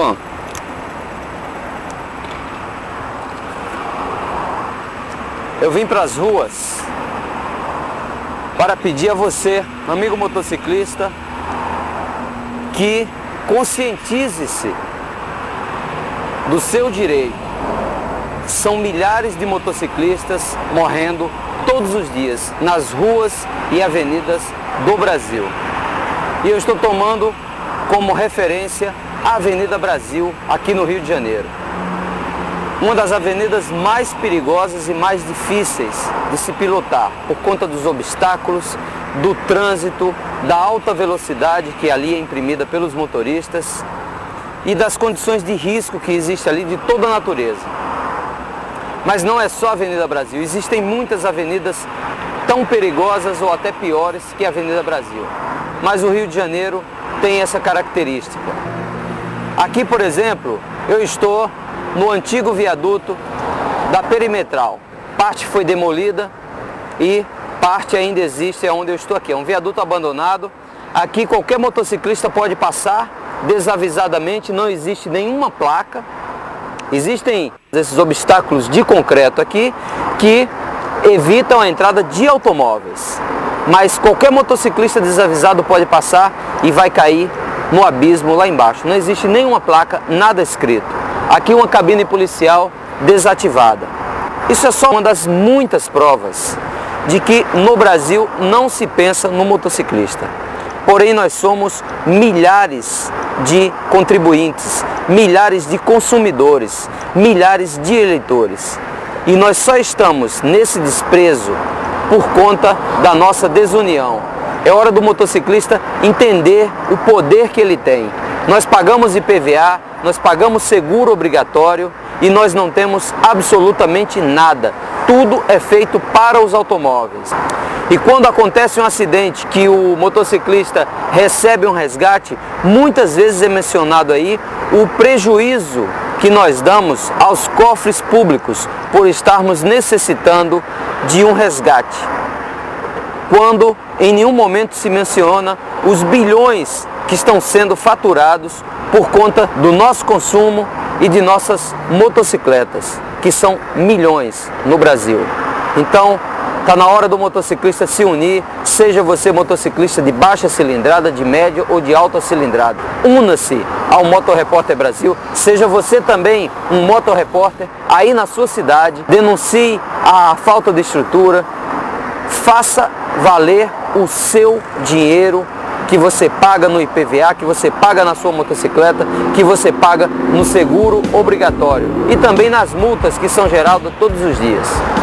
bom? Eu vim para as ruas para pedir a você, amigo motociclista, que conscientize-se do seu direito. São milhares de motociclistas morrendo todos os dias nas ruas e avenidas do Brasil. E eu estou tomando como referência a Avenida Brasil, aqui no Rio de Janeiro. Uma das avenidas mais perigosas e mais difíceis de se pilotar, por conta dos obstáculos, do trânsito, da alta velocidade que ali é imprimida pelos motoristas e das condições de risco que existe ali de toda a natureza. Mas não é só a Avenida Brasil, existem muitas avenidas tão perigosas ou até piores que a Avenida Brasil. Mas o Rio de Janeiro tem essa característica. Aqui, por exemplo, eu estou no antigo viaduto da Perimetral. Parte foi demolida e parte ainda existe, é onde eu estou aqui. É um viaduto abandonado. Aqui qualquer motociclista pode passar desavisadamente, não existe nenhuma placa. Existem esses obstáculos de concreto aqui que evitam a entrada de automóveis. Mas qualquer motociclista desavisado pode passar e vai cair no abismo lá embaixo. Não existe nenhuma placa, nada escrito. Aqui uma cabine policial desativada. Isso é só uma das muitas provas de que no Brasil não se pensa no motociclista. Porém, nós somos milhares de contribuintes, milhares de consumidores, milhares de eleitores. E nós só estamos nesse desprezo por conta da nossa desunião. É hora do motociclista entender o poder que ele tem. Nós pagamos IPVA, nós pagamos seguro obrigatório e nós não temos absolutamente nada. Tudo é feito para os automóveis. E quando acontece um acidente que o motociclista recebe um resgate, muitas vezes é mencionado aí o prejuízo que nós damos aos cofres públicos por estarmos necessitando de um resgate, quando em nenhum momento se menciona os bilhões que estão sendo faturados por conta do nosso consumo e de nossas motocicletas, que são milhões no Brasil. Então, está na hora do motociclista se unir, seja você motociclista de baixa cilindrada, de média ou de alta cilindrada. Una-se ao Moto-Repórter Brasil, seja você também um motorrepórter aí na sua cidade, denuncie a falta de estrutura, faça valer o seu dinheiro que você paga no IPVA, que você paga na sua motocicleta, que você paga no seguro obrigatório e também nas multas que são geradas todos os dias.